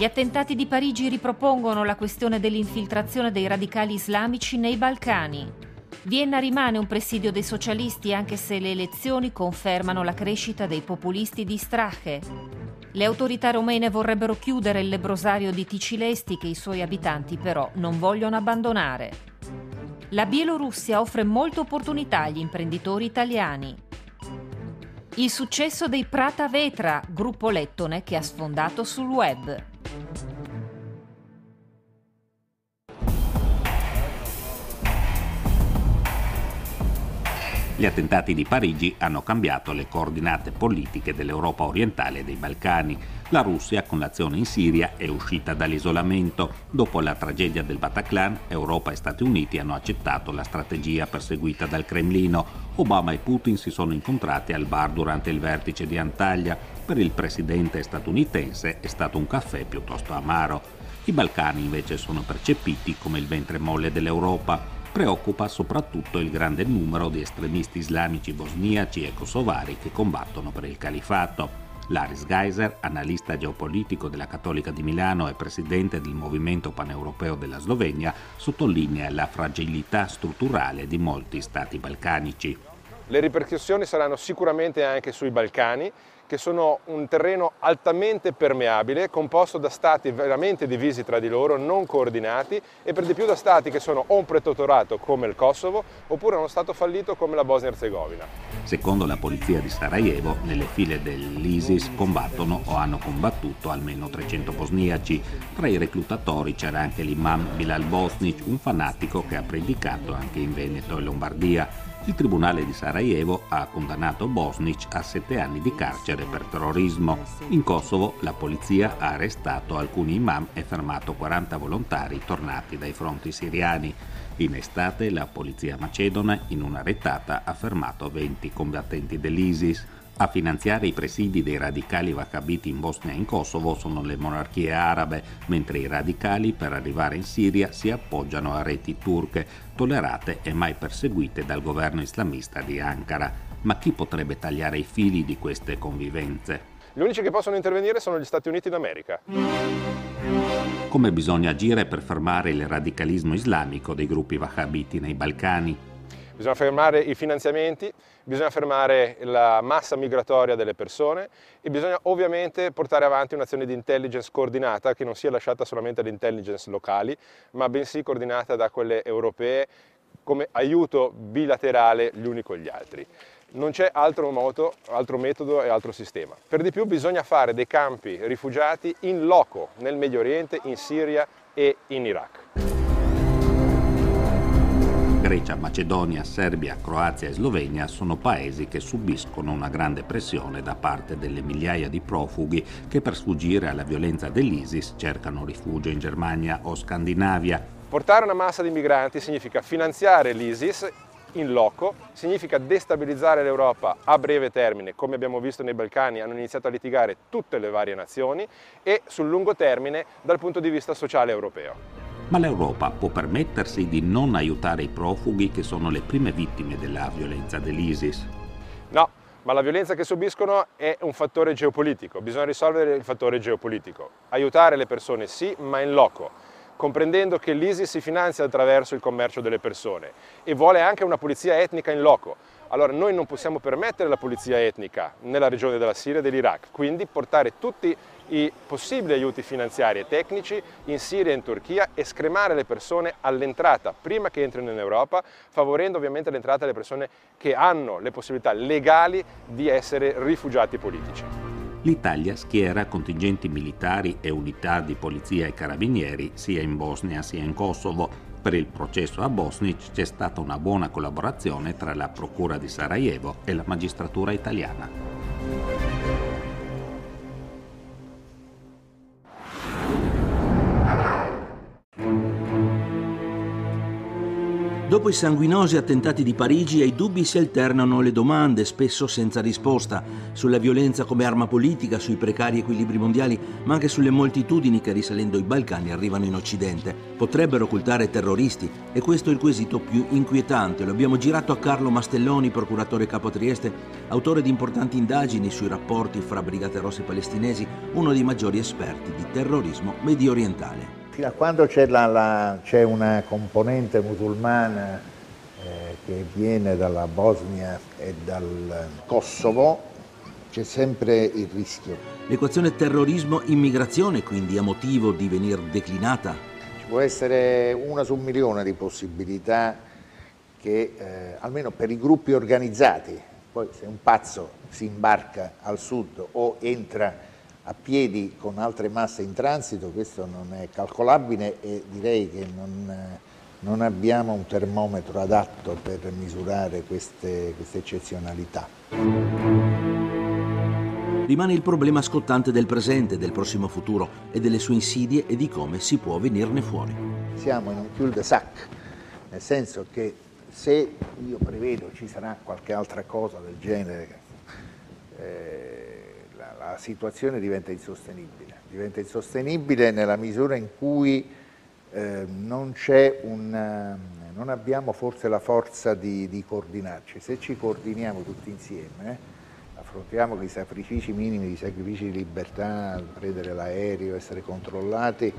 Gli attentati di Parigi ripropongono la questione dell'infiltrazione dei radicali islamici nei Balcani. Vienna rimane un presidio dei socialisti anche se le elezioni confermano la crescita dei populisti di Strache. Le autorità romene vorrebbero chiudere il lebbrosario di Thicilesti che i suoi abitanti però non vogliono abbandonare. La Bielorussia offre molte opportunità agli imprenditori italiani. Il successo dei Prāta Vētra, gruppo lettone che ha sfondato sul web. Gli attentati di Parigi hanno cambiato le coordinate politiche dell'Europa orientale e dei Balcani. La Russia, con l'azione in Siria, è uscita dall'isolamento. Dopo la tragedia del Bataclan, Europa e Stati Uniti hanno accettato la strategia perseguita dal Cremlino. Obama e Putin si sono incontrati al bar durante il vertice di Antalya. Per il presidente statunitense è stato un caffè piuttosto amaro. I Balcani invece sono percepiti come il ventre molle dell'Europa. Preoccupa soprattutto il grande numero di estremisti islamici bosniaci e kosovari che combattono per il califato. Laris Geiser, analista geopolitico della Cattolica di Milano e presidente del Movimento Paneuropeo della Slovenia, sottolinea la fragilità strutturale di molti stati balcanici. Le ripercussioni saranno sicuramente anche sui Balcani, che sono un terreno altamente permeabile, composto da stati veramente divisi tra di loro, non coordinati e per di più da stati che sono o un protettorato come il Kosovo oppure uno stato fallito come la Bosnia-Erzegovina. Secondo la polizia di Sarajevo, nelle file dell'ISIS combattono o hanno combattuto almeno 300 bosniaci. Tra i reclutatori c'era anche l'imam Bilal Bosnic, un fanatico che ha predicato anche in Veneto e Lombardia. Il tribunale di Sarajevo ha condannato Bosnic a 7 anni di carcere per terrorismo. In Kosovo la polizia ha arrestato alcuni imam e fermato 40 volontari tornati dai fronti siriani. In estate la polizia macedone in una retata ha fermato 20 combattenti dell'ISIS. A finanziare i presidi dei radicali vahabiti in Bosnia e in Kosovo sono le monarchie arabe, mentre i radicali per arrivare in Siria si appoggiano a reti turche, tollerate e mai perseguite dal governo islamista di Ankara. Ma chi potrebbe tagliare i fili di queste convivenze? Gli unici che possono intervenire sono gli Stati Uniti d'America. Come bisogna agire per fermare il radicalismo islamico dei gruppi vahabiti nei Balcani? Bisogna fermare i finanziamenti, bisogna fermare la massa migratoria delle persone e bisogna ovviamente portare avanti un'azione di intelligence coordinata che non sia lasciata solamente alle intelligence locali, ma bensì coordinata da quelle europee come aiuto bilaterale gli uni con gli altri. Non c'è altro metodo e altro sistema. Per di più bisogna fare dei campi rifugiati in loco nel Medio Oriente, in Siria e in Iraq. Grecia, Macedonia, Serbia, Croazia e Slovenia sono paesi che subiscono una grande pressione da parte delle migliaia di profughi che per sfuggire alla violenza dell'ISIS cercano rifugio in Germania o Scandinavia. Portare una massa di migranti significa finanziare l'ISIS in loco, significa destabilizzare l'Europa a breve termine, come abbiamo visto nei Balcani hanno iniziato a litigare tutte le varie nazioni, e sul lungo termine dal punto di vista sociale europeo. Ma l'Europa può permettersi di non aiutare i profughi che sono le prime vittime della violenza dell'ISIS? No, ma la violenza che subiscono è un fattore geopolitico, bisogna risolvere il fattore geopolitico. Aiutare le persone sì, ma in loco, comprendendo che l'ISIS si finanzia attraverso il commercio delle persone e vuole anche una pulizia etnica in loco. Allora noi non possiamo permettere la pulizia etnica nella regione della Siria e dell'Iraq, quindi portare tutti i possibili aiuti finanziari e tecnici in Siria e in Turchia e scremare le persone all'entrata, prima che entrino in Europa, favorendo ovviamente l'entrata delle persone che hanno le possibilità legali di essere rifugiati politici. L'Italia schiera contingenti militari e unità di polizia e carabinieri sia in Bosnia sia in Kosovo. Per il processo a Bosnic c'è stata una buona collaborazione tra la Procura di Sarajevo e la magistratura italiana. Dopo i sanguinosi attentati di Parigi, ai dubbi si alternano le domande, spesso senza risposta, sulla violenza come arma politica, sui precari equilibri mondiali, ma anche sulle moltitudini che risalendo i Balcani arrivano in Occidente. Potrebbero occultare terroristi? E questo è il quesito più inquietante. Lo abbiamo girato a Carlo Mastelloni, procuratore capo a Trieste, autore di importanti indagini sui rapporti fra Brigate Rosse e palestinesi, uno dei maggiori esperti di terrorismo mediorientale. Fino a quando c'è una componente musulmana che viene dalla Bosnia e dal Kosovo, c'è sempre il rischio. L'equazione terrorismo-immigrazione quindi ha motivo di venir declinata? Ci può essere una su un milione di possibilità che, almeno per i gruppi organizzati, poi se un pazzo si imbarca al sud o entra a piedi con altre masse in transito, questo non è calcolabile e direi che non abbiamo un termometro adatto per misurare queste eccezionalità. Rimane il problema scottante del presente, del prossimo futuro e delle sue insidie e di come si può venirne fuori. Siamo in un cul-de-sac, nel senso che se io prevedo ci sarà qualche altra cosa del genere, la situazione diventa insostenibile nella misura in cui non abbiamo forse la forza di coordinarci. Se ci coordiniamo tutti insieme, affrontiamo quei sacrifici minimi, i sacrifici di libertà, prendere l'aereo, essere controllati,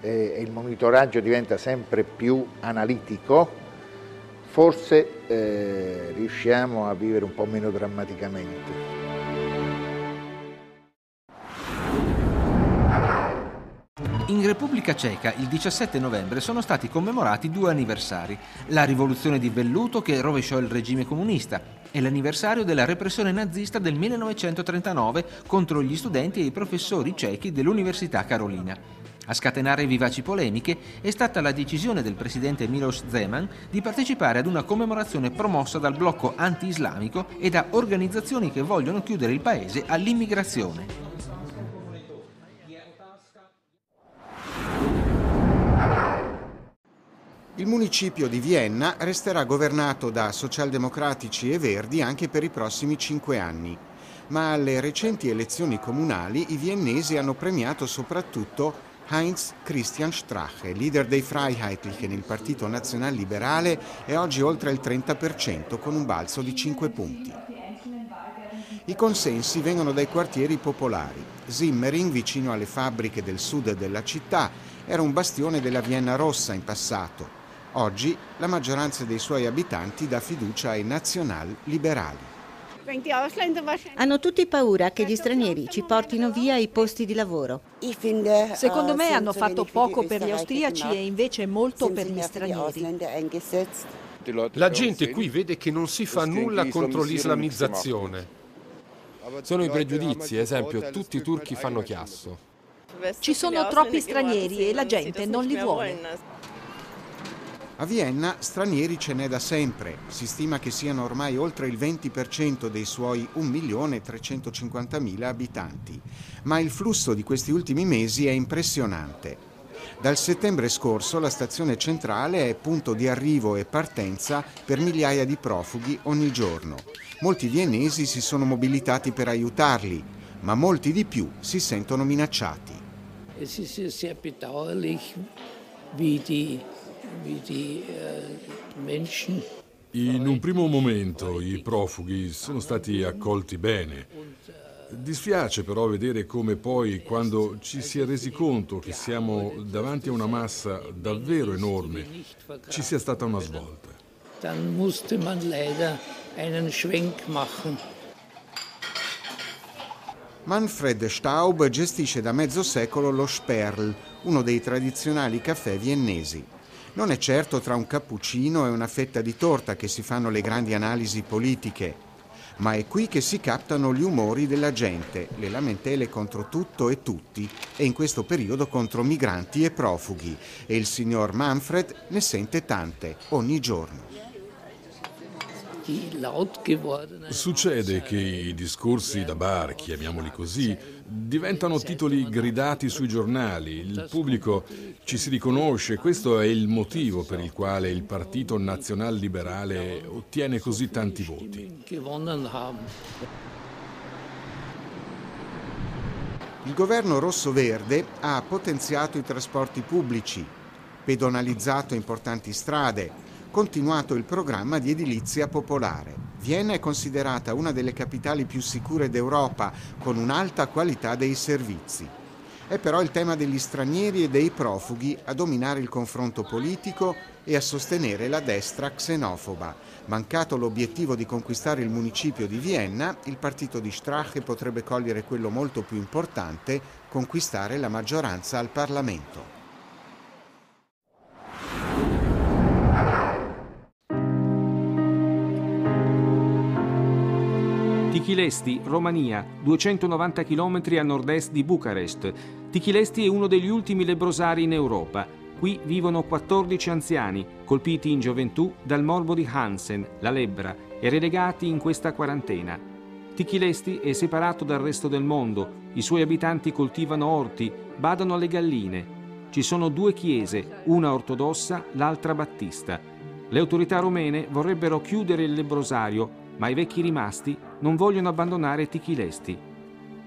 e il monitoraggio diventa sempre più analitico, forse riusciamo a vivere un po' meno drammaticamente. In Repubblica Ceca il 17 novembre sono stati commemorati due anniversari, la rivoluzione di velluto che rovesciò il regime comunista e l'anniversario della repressione nazista del 1939 contro gli studenti e i professori cechi dell'Università Carolina. A scatenare vivaci polemiche è stata la decisione del presidente Miloš Zeman di partecipare ad una commemorazione promossa dal blocco anti-islamico e da organizzazioni che vogliono chiudere il paese all'immigrazione. Il municipio di Vienna resterà governato da socialdemocratici e verdi anche per i prossimi 5 anni, ma alle recenti elezioni comunali i viennesi hanno premiato soprattutto Heinz Christian Strache, leader dei Freiheitlichen, il partito nazionalliberale, e oggi oltre il 30% con un balzo di 5 punti. I consensi vengono dai quartieri popolari. Simmering, vicino alle fabbriche del sud della città, era un bastione della Vienna rossa in passato. Oggi la maggioranza dei suoi abitanti dà fiducia ai nazional-liberali. Hanno tutti paura che gli stranieri ci portino via i posti di lavoro. Secondo me hanno fatto poco per gli austriaci e invece molto per gli stranieri. La gente qui vede che non si fa nulla contro l'islamizzazione. Sono i pregiudizi, ad esempio, tutti i turchi fanno chiasso. Ci sono troppi stranieri e la gente non li vuole. A Vienna stranieri ce n'è da sempre, si stima che siano ormai oltre il 20% dei suoi 1.350.000 abitanti, ma il flusso di questi ultimi mesi è impressionante. Dal settembre scorso la stazione centrale è punto di arrivo e partenza per migliaia di profughi ogni giorno. Molti viennesi si sono mobilitati per aiutarli, ma molti di più si sentono minacciati. Es ist sehr bedauerlich, wie die Menschen. In un primo momento i profughi sono stati accolti bene. Dispiace però vedere come poi, quando ci si è resi conto che siamo davanti a una massa davvero enorme, ci sia stata una svolta. Dann musste man leider einen Schwenk machen. Manfred Staub gestisce da mezzo secolo lo Sperl, uno dei tradizionali caffè viennesi. Non è certo tra un cappuccino e una fetta di torta che si fanno le grandi analisi politiche, ma è qui che si captano gli umori della gente, le lamentele contro tutto e tutti, e in questo periodo contro migranti e profughi. E il signor Manfred ne sente tante, ogni giorno. Succede che i discorsi da bar, chiamiamoli così, diventano titoli gridati sui giornali, il pubblico ci si riconosce, questo è il motivo per il quale il Partito Nazional Liberale ottiene così tanti voti. Il governo rosso-verde ha potenziato i trasporti pubblici, pedonalizzato importanti strade, continuato il programma di edilizia popolare. Vienna è considerata una delle capitali più sicure d'Europa, con un'alta qualità dei servizi. È però il tema degli stranieri e dei profughi a dominare il confronto politico e a sostenere la destra xenofoba. Mancato l'obiettivo di conquistare il municipio di Vienna, il partito di Strache potrebbe cogliere quello molto più importante, conquistare la maggioranza al Parlamento. Thicilesti, Romania, 290 km a nord-est di Bucarest. Thicilesti è uno degli ultimi lebrosari in Europa. Qui vivono 14 anziani, colpiti in gioventù dal morbo di Hansen, la lebbra, e relegati in questa quarantena. Thicilesti è separato dal resto del mondo, i suoi abitanti coltivano orti, badano alle galline. Ci sono due chiese, una ortodossa, l'altra battista. Le autorità romene vorrebbero chiudere il lebbrosario, ma i vecchi rimasti non vogliono abbandonare Thicilesti.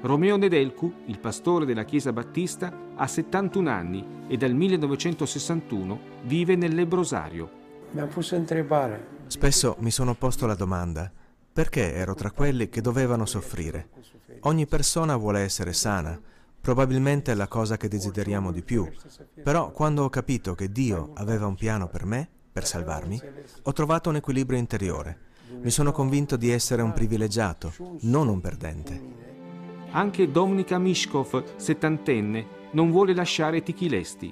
Romeo Nedelcu, il pastore della chiesa battista, ha 71 anni e dal 1961 vive nel lebbrosario. Spesso mi sono posto la domanda: perché ero tra quelli che dovevano soffrire? Ogni persona vuole essere sana, probabilmente è la cosa che desideriamo di più, però quando ho capito che Dio aveva un piano per me, per salvarmi, ho trovato un equilibrio interiore. Mi sono convinto di essere un privilegiato, non un perdente. Anche Domnica Mishkov, settantenne, non vuole lasciare Thicilesti.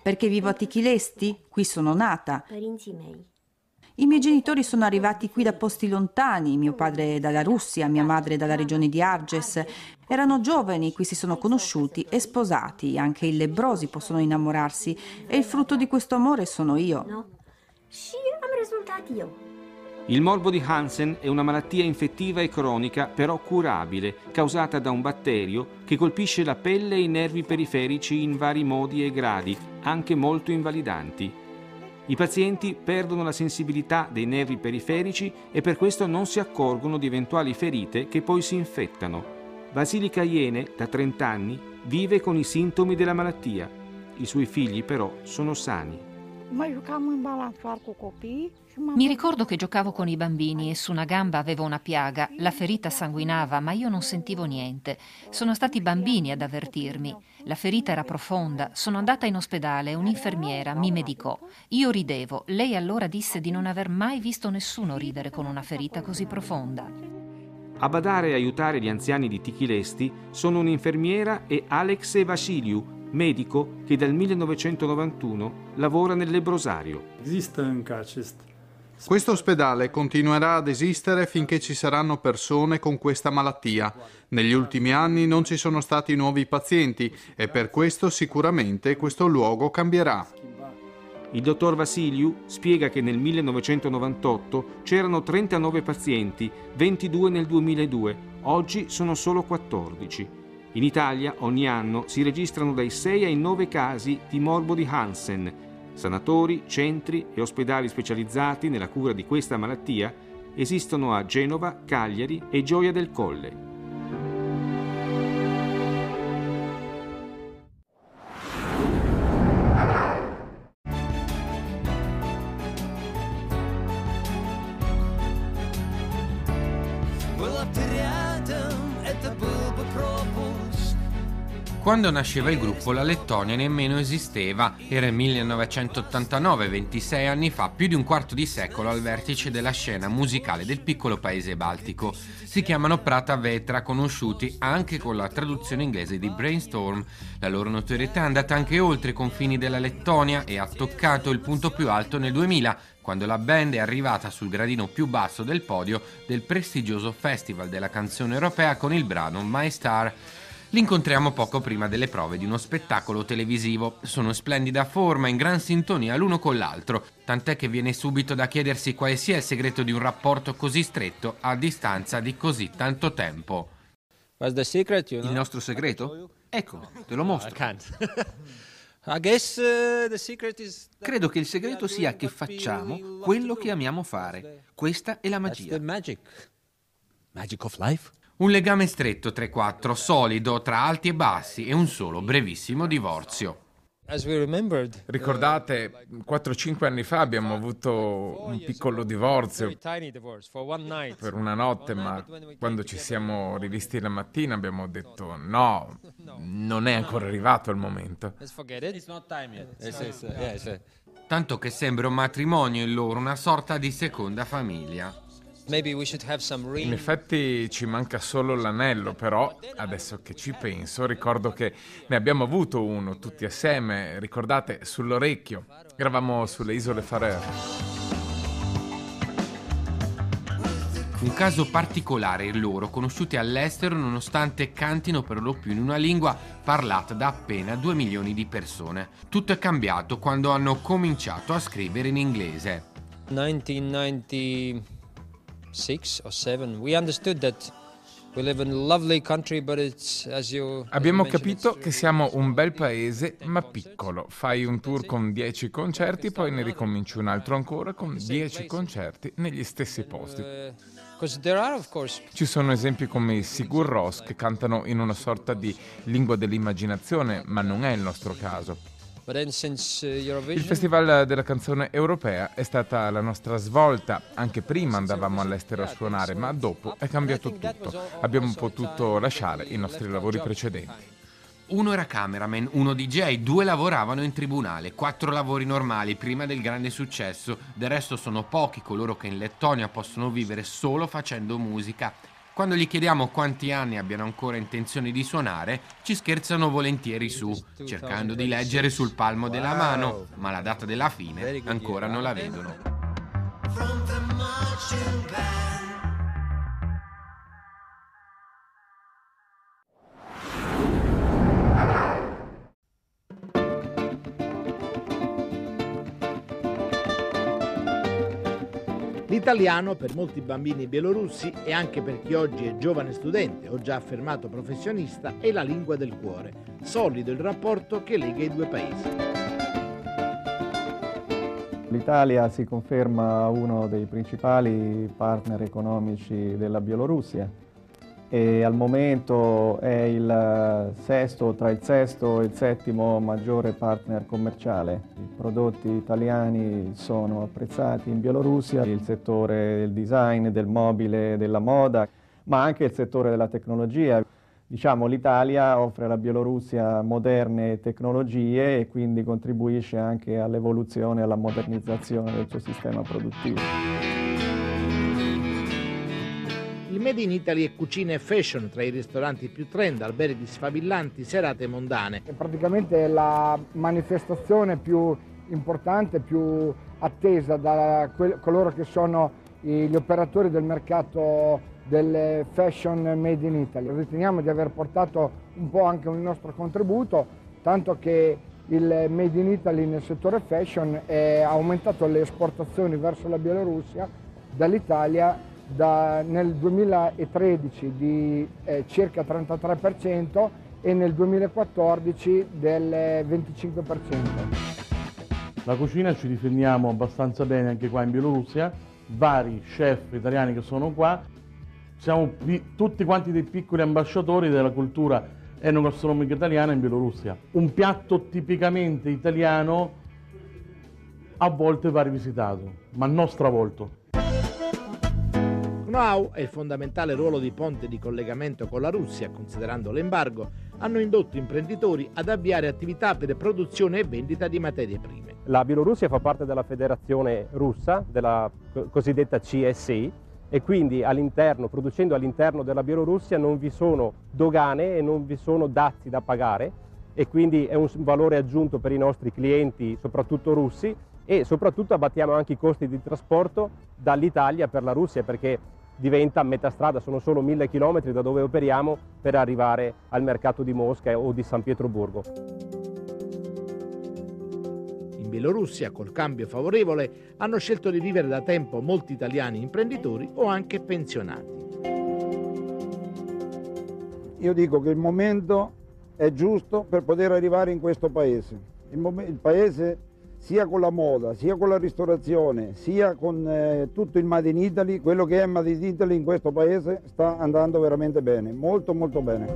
Perché vivo a Thicilesti? Qui sono nata. I miei genitori sono arrivati qui da posti lontani, mio padre dalla Russia, mia madre dalla regione di Arges. Erano giovani, qui si sono conosciuti e sposati. Anche i lebbrosi possono innamorarsi e il frutto di questo amore sono io. Il morbo di Hansen è una malattia infettiva e cronica, però curabile, causata da un batterio che colpisce la pelle e i nervi periferici in vari modi e gradi, anche molto invalidanti. I pazienti perdono la sensibilità dei nervi periferici e per questo non si accorgono di eventuali ferite che poi si infettano. Vasilica Iene, da 30 anni, vive con i sintomi della malattia. I suoi figli però sono sani. Mi ricordo che giocavo con i bambini e su una gamba avevo una piaga, la ferita sanguinava, ma io non sentivo niente. Sono stati i bambini ad avvertirmi. La ferita era profonda, sono andata in ospedale, un'infermiera mi medicò. Io ridevo, lei allora disse di non aver mai visto nessuno ridere con una ferita così profonda. A badare e aiutare gli anziani di Thicilesti sono un'infermiera e Alex Vasiliu, medico che dal 1991 lavora nel lebbrosario. Questo ospedale continuerà ad esistere finché ci saranno persone con questa malattia. Negli ultimi anni non ci sono stati nuovi pazienti e per questo sicuramente questo luogo cambierà. Il dottor Vasiliu spiega che nel 1998 c'erano 39 pazienti, 22 nel 2002, oggi sono solo 14. In Italia ogni anno si registrano dai 6 ai 9 casi di morbo di Hansen. Sanatori, centri e ospedali specializzati nella cura di questa malattia esistono a Genova, Cagliari e Gioia del Colle. Quando nasceva il gruppo la Lettonia nemmeno esisteva, era 1989, 26 anni fa, più di un quarto di secolo al vertice della scena musicale del piccolo paese baltico. Si chiamano Prāta Vētra, conosciuti anche con la traduzione inglese di Brainstorm. La loro notorietà è andata anche oltre i confini della Lettonia e ha toccato il punto più alto nel 2000, quando la band è arrivata sul gradino più basso del podio del prestigioso Festival della Canzone Europea con il brano My Star. L'incontriamo poco prima delle prove di uno spettacolo televisivo. Sono in splendida forma, in gran sintonia l'uno con l'altro, tant'è che viene subito da chiedersi quale sia il segreto di un rapporto così stretto a distanza di così tanto tempo. Il nostro segreto? Ecco, te lo mostro. Credo che il segreto sia che facciamo quello che amiamo fare. Questa è la magia. Magic of life. Un legame stretto tra i quattro, solido tra alti e bassi, e un solo brevissimo divorzio. Ricordate, 4-5 anni fa abbiamo avuto un piccolo divorzio per una notte, ma quando ci siamo rivisti la mattina abbiamo detto no, non è ancora arrivato il momento. Tanto che sembra un matrimonio in loro, una sorta di seconda famiglia. In effetti ci manca solo l'anello, però adesso che ci penso ricordo che ne abbiamo avuto uno tutti assieme, ricordate, sull'orecchio. Eravamo sulle isole Faroe. Un caso particolare loro, conosciuti all'estero nonostante cantino per lo più in una lingua parlata da appena 2 milioni di persone. Tutto è cambiato quando hanno cominciato a scrivere in inglese. 1996 o 1997, we understood that we live in a lovely country, but it's, as you abbiamo capito che siamo un bel paese ma piccolo. Fai un tour con 10 concerti, poi ne ricominci un altro ancora con 10 concerti negli stessi posti. Ci sono esempi come Sigur Ros che cantano in una sorta di lingua dell'immaginazione, ma non è il nostro caso. Il Festival della canzone europea è stata la nostra svolta. Anche prima andavamo all'estero a suonare, ma dopo è cambiato tutto. Abbiamo potuto lasciare i nostri lavori precedenti. Uno era cameraman, uno DJ, 2 lavoravano in tribunale, 4 lavori normali prima del grande successo. Del resto sono pochi coloro che in Lettonia possono vivere solo facendo musica. Quando gli chiediamo quanti anni abbiano ancora intenzione di suonare, ci scherzano volentieri su, cercando di leggere sul palmo della mano, ma la data della fine ancora non la vedono. L'italiano per molti bambini bielorussi, e anche per chi oggi è giovane studente o già affermato professionista, è la lingua del cuore. Solido il rapporto che lega i 2 paesi. L'Italia si conferma uno dei principali partner economici della Bielorussia e al momento è tra il sesto e il settimo maggiore partner commerciale. I prodotti italiani sono apprezzati in Bielorussia, il settore del design, del mobile, della moda, ma anche il settore della tecnologia. Diciamo, l'Italia offre alla Bielorussia moderne tecnologie e quindi contribuisce anche all'evoluzione e alla modernizzazione del suo sistema produttivo. Il Made in Italy è cucina e fashion, tra i ristoranti più trend, alberghi sfavillanti, serate mondane. È praticamente la manifestazione più importante, più attesa da coloro che sono gli operatori del mercato del fashion Made in Italy. Riteniamo di aver portato un po' anche un nostro contributo, tanto che il Made in Italy nel settore fashion ha aumentato le esportazioni verso la Bielorussia dall'Italia nel 2013 di circa 33% e nel 2014 del 25%. La cucina ci difendiamo abbastanza bene anche qua in Bielorussia, vari chef italiani che sono qua, siamo tutti quanti dei piccoli ambasciatori della cultura enogastronomica italiana in Bielorussia. Un piatto tipicamente italiano a volte va rivisitato, ma non stravolto. Know-how e il fondamentale ruolo di ponte di collegamento con la Russia, considerando l'embargo, hanno indotto imprenditori ad avviare attività per produzione e vendita di materie prime. La Bielorussia fa parte della federazione russa, della cosiddetta CSI, e quindi producendo all'interno della Bielorussia non vi sono dogane e non vi sono dazi da pagare, e quindi è un valore aggiunto per i nostri clienti, soprattutto russi, e soprattutto abbattiamo anche i costi di trasporto dall'Italia per la Russia, perché diventa metà strada, sono solo 1000 chilometri da dove operiamo per arrivare al mercato di Mosca o di San Pietroburgo. In Bielorussia, col cambio favorevole, hanno scelto di vivere da tempo molti italiani imprenditori o anche pensionati. Io dico che il momento è giusto per poter arrivare in questo paese. Il paese, sia con la moda, sia con la ristorazione, sia con tutto il Made in Italy, quello che è Made in Italy in questo paese sta andando veramente bene, molto molto bene.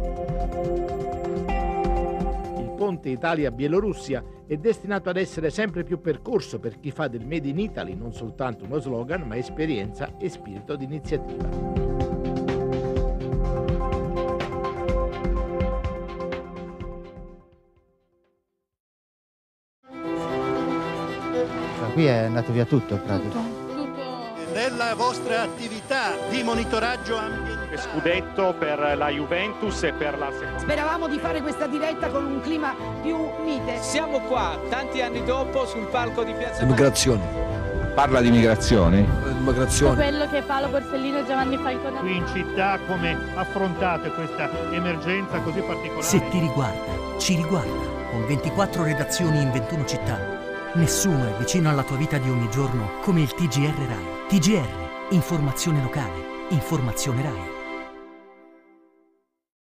Il ponte Italia-Bielorussia è destinato ad essere sempre più percorso per chi fa del Made in Italy non soltanto uno slogan, ma esperienza e spirito di iniziativa. Qui è andato via tutto, praticamente. Nella vostra attività di monitoraggio ambientale. Scudetto per la Juventus e per la seconda. Speravamo di fare questa diretta con un clima più mite. Siamo qua, tanti anni dopo, sul palco di Piazza. Immigrazione. Parla di migrazione. Immigrazione. Quello che Paolo Borsellino e Giovanni Falcone. Qui in città come affrontate questa emergenza così particolare? Se ti riguarda, ci riguarda. Con 24 redazioni in 21 città. Nessuno è vicino alla tua vita di ogni giorno come il TGR Rai. TGR, informazione locale, informazione Rai.